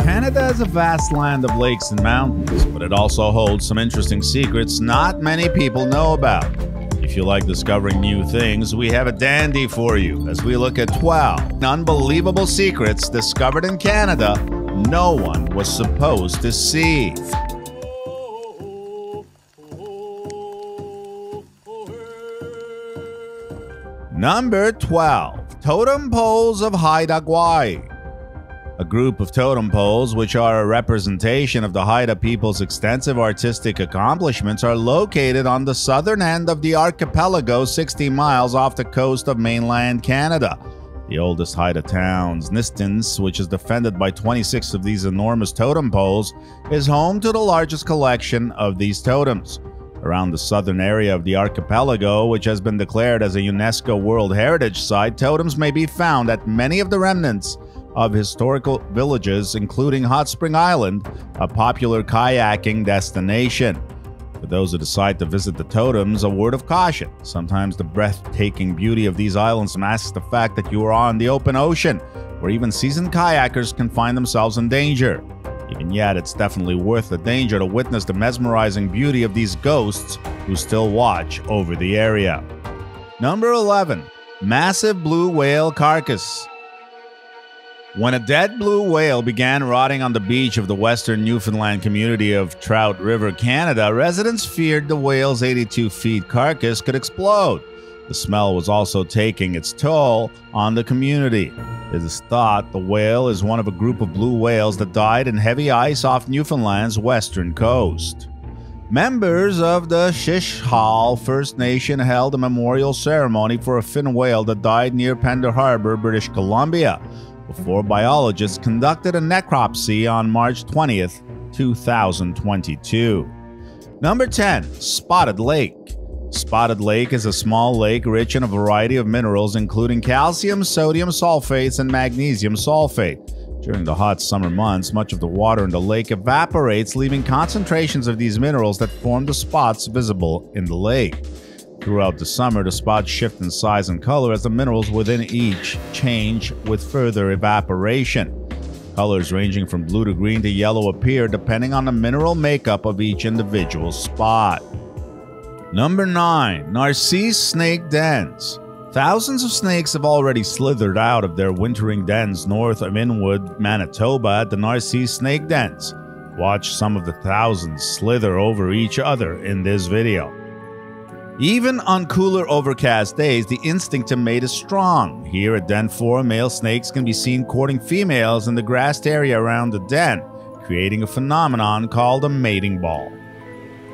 Canada is a vast land of lakes and mountains, but it also holds some interesting secrets not many people know about. If you like discovering new things, we have a dandy for you as we look at 12 unbelievable secrets discovered in Canada no one was supposed to see. Number 12. Totem Poles of Haida Gwaii. A group of totem poles, which are a representation of the Haida people's extensive artistic accomplishments, are located on the southern end of the archipelago, 60 miles off the coast of mainland Canada. The oldest Haida towns, Ninstints, which is defended by 26 of these enormous totem poles, is home to the largest collection of these totems. Around the southern area of the archipelago, which has been declared as a UNESCO World Heritage Site, totems may be found at many of the remnants of historical villages, including Hotspring Island, a popular kayaking destination. For those who decide to visit the totems, a word of caution. Sometimes the breathtaking beauty of these islands masks the fact that you are on the open ocean, where even seasoned kayakers can find themselves in danger. Even yet, it's definitely worth the danger to witness the mesmerizing beauty of these ghosts who still watch over the area. Number 11. Massive Blue Whale Carcass. When a dead blue whale began rotting on the beach of the western Newfoundland community of Trout River, Canada, residents feared the whale's 82-foot carcass could explode. The smell was also taking its toll on the community. It is thought the whale is one of a group of blue whales that died in heavy ice off Newfoundland's western coast. Members of the Shishalh First Nation held a memorial ceremony for a fin whale that died near Pender Harbour, British Columbia, before biologists conducted a necropsy on March 20th, 2022. Number 10. Spotted Lake. Spotted Lake is a small lake rich in a variety of minerals, including calcium, sodium sulfates, and magnesium sulfate. During the hot summer months, much of the water in the lake evaporates, leaving concentrations of these minerals that form the spots visible in the lake. Throughout the summer, the spots shift in size and color as the minerals within each change with further evaporation. Colors ranging from blue to green to yellow appear depending on the mineral makeup of each individual spot. Number 9. Narcisse Snake Dens. Thousands of snakes have already slithered out of their wintering dens north of Inwood, Manitoba at the Narcisse Snake Dens. Watch some of the thousands slither over each other in this video. Even on cooler, overcast days, the instinct to mate is strong. Here at Den 4, male snakes can be seen courting females in the grassed area around the den, creating a phenomenon called a mating ball.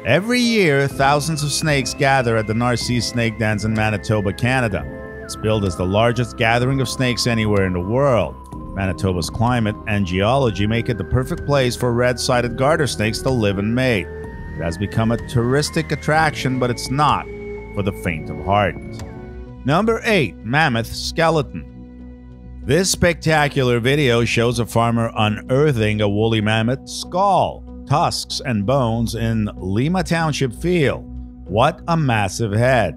Every year, thousands of snakes gather at the Narcisse Snake Dens in Manitoba, Canada. It's billed as the largest gathering of snakes anywhere in the world. Manitoba's climate and geology make it the perfect place for red-sided garter snakes to live and mate. It has become a touristic attraction, but it's not for the faint of heart. Number 8. Mammoth Skeleton. This spectacular video shows a farmer unearthing a woolly mammoth skull, tusks, and bones in Lima Township field. What a massive head!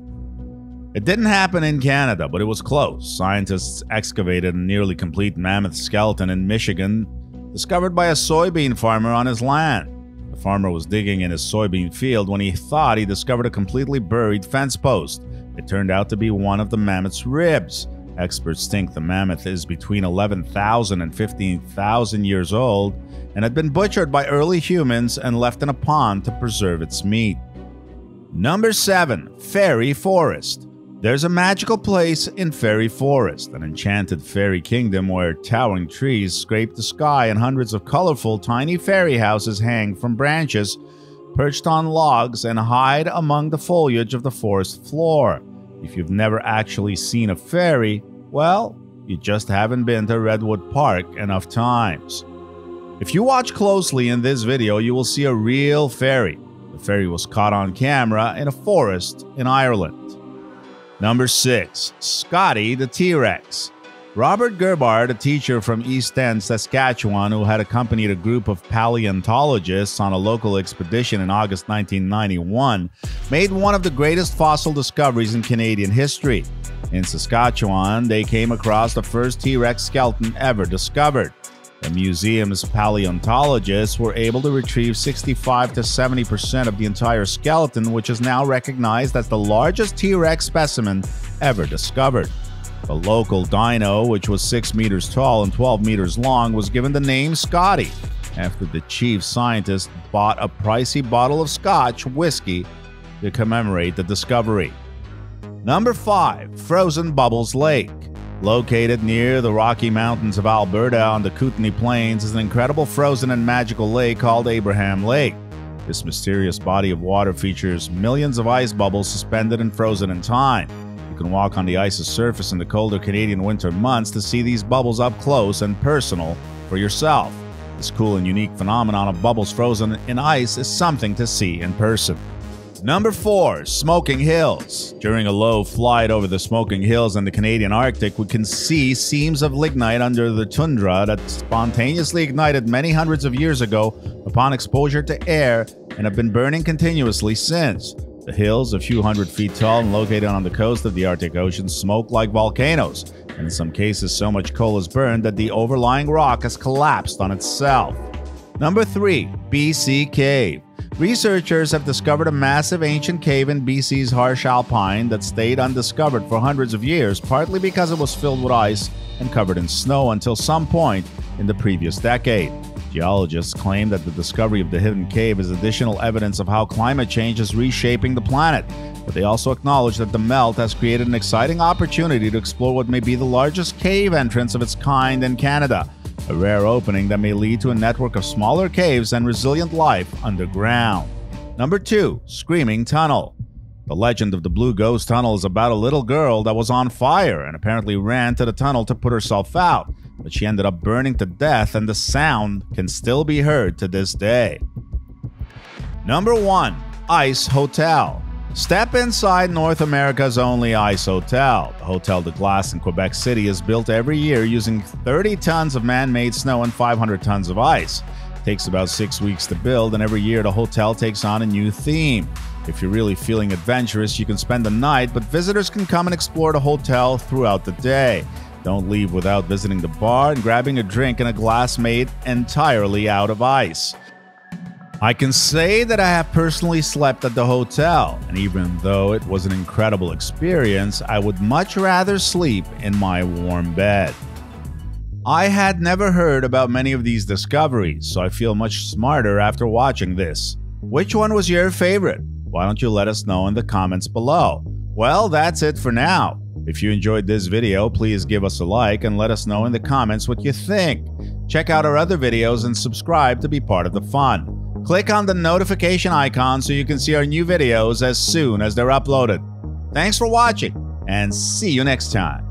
It didn't happen in Canada, but it was close. Scientists excavated a nearly complete mammoth skeleton in Michigan, discovered by a soybean farmer on his land. The farmer was digging in his soybean field when he thought he discovered a completely buried fence post. It turned out to be one of the mammoth's ribs. Experts think the mammoth is between 11,000 and 15,000 years old and had been butchered by early humans and left in a pond to preserve its meat. Number 7. Fairy Forest. There's a magical place in Fairy Forest, an enchanted fairy kingdom where towering trees scrape the sky and hundreds of colorful tiny fairy houses hang from branches, perched on logs, and hide among the foliage of the forest floor. If you've never actually seen a fairy, well, you just haven't been to Redwood Park enough times. If you watch closely in this video, you will see a real fairy. The fairy was caught on camera in a forest in Ireland. Number 6. Scotty the T-Rex. Robert Gerbard, a teacher from East End, Saskatchewan, who had accompanied a group of paleontologists on a local expedition in August 1991, made one of the greatest fossil discoveries in Canadian history. In Saskatchewan, they came across the first T-Rex skeleton ever discovered. The museum's paleontologists were able to retrieve 65% to 70% of the entire skeleton, which is now recognized as the largest T-Rex specimen ever discovered. The local dino, which was 6 meters tall and 12 meters long, was given the name Scotty, after the chief scientist bought a pricey bottle of Scotch whiskey to commemorate the discovery. Number 5. Frozen Bubbles Lake. Located near the Rocky Mountains of Alberta on the Kootenay Plains is an incredible frozen and magical lake called Abraham Lake. This mysterious body of water features millions of ice bubbles suspended and frozen in time. You can walk on the ice's surface in the colder Canadian winter months to see these bubbles up close and personal for yourself. This cool and unique phenomenon of bubbles frozen in ice is something to see in person. Number 4. Smoking Hills. During a low flight over the Smoking Hills in the Canadian Arctic, we can see seams of lignite under the tundra that spontaneously ignited many hundreds of years ago upon exposure to air and have been burning continuously since. The hills, a few hundred feet tall and located on the coast of the Arctic Ocean, smoke like volcanoes, and in some cases so much coal is burned that the overlying rock has collapsed on itself. Number 3. BC Cave. Researchers have discovered a massive ancient cave in BC's harsh alpine that stayed undiscovered for hundreds of years, partly because it was filled with ice and covered in snow until some point in the previous decade. Geologists claim that the discovery of the hidden cave is additional evidence of how climate change is reshaping the planet, but they also acknowledge that the melt has created an exciting opportunity to explore what may be the largest cave entrance of its kind in Canada. A rare opening that may lead to a network of smaller caves and resilient life underground. Number 2. Screaming Tunnel. The legend of the Blue Ghost Tunnel is about a little girl that was on fire and apparently ran to the tunnel to put herself out, but she ended up burning to death, and the sound can still be heard to this day. Number 1. Ice Hotel. Step inside North America's only ice hotel. The Hotel de Glace in Quebec City is built every year using 30 tons of man-made snow and 500 tons of ice. It takes about 6 weeks to build, and every year the hotel takes on a new theme. If you're really feeling adventurous, you can spend the night, but visitors can come and explore the hotel throughout the day. Don't leave without visiting the bar and grabbing a drink and a glass made entirely out of ice. I can say that I have personally slept at the hotel, and even though it was an incredible experience, I would much rather sleep in my warm bed. I had never heard about many of these discoveries, so I feel much smarter after watching this. Which one was your favorite? Why don't you let us know in the comments below? Well, that's it for now. If you enjoyed this video, please give us a like and let us know in the comments what you think. Check out our other videos and subscribe to be part of the fun. Click on the notification icon so you can see our new videos as soon as they're uploaded. Thanks for watching, and see you next time.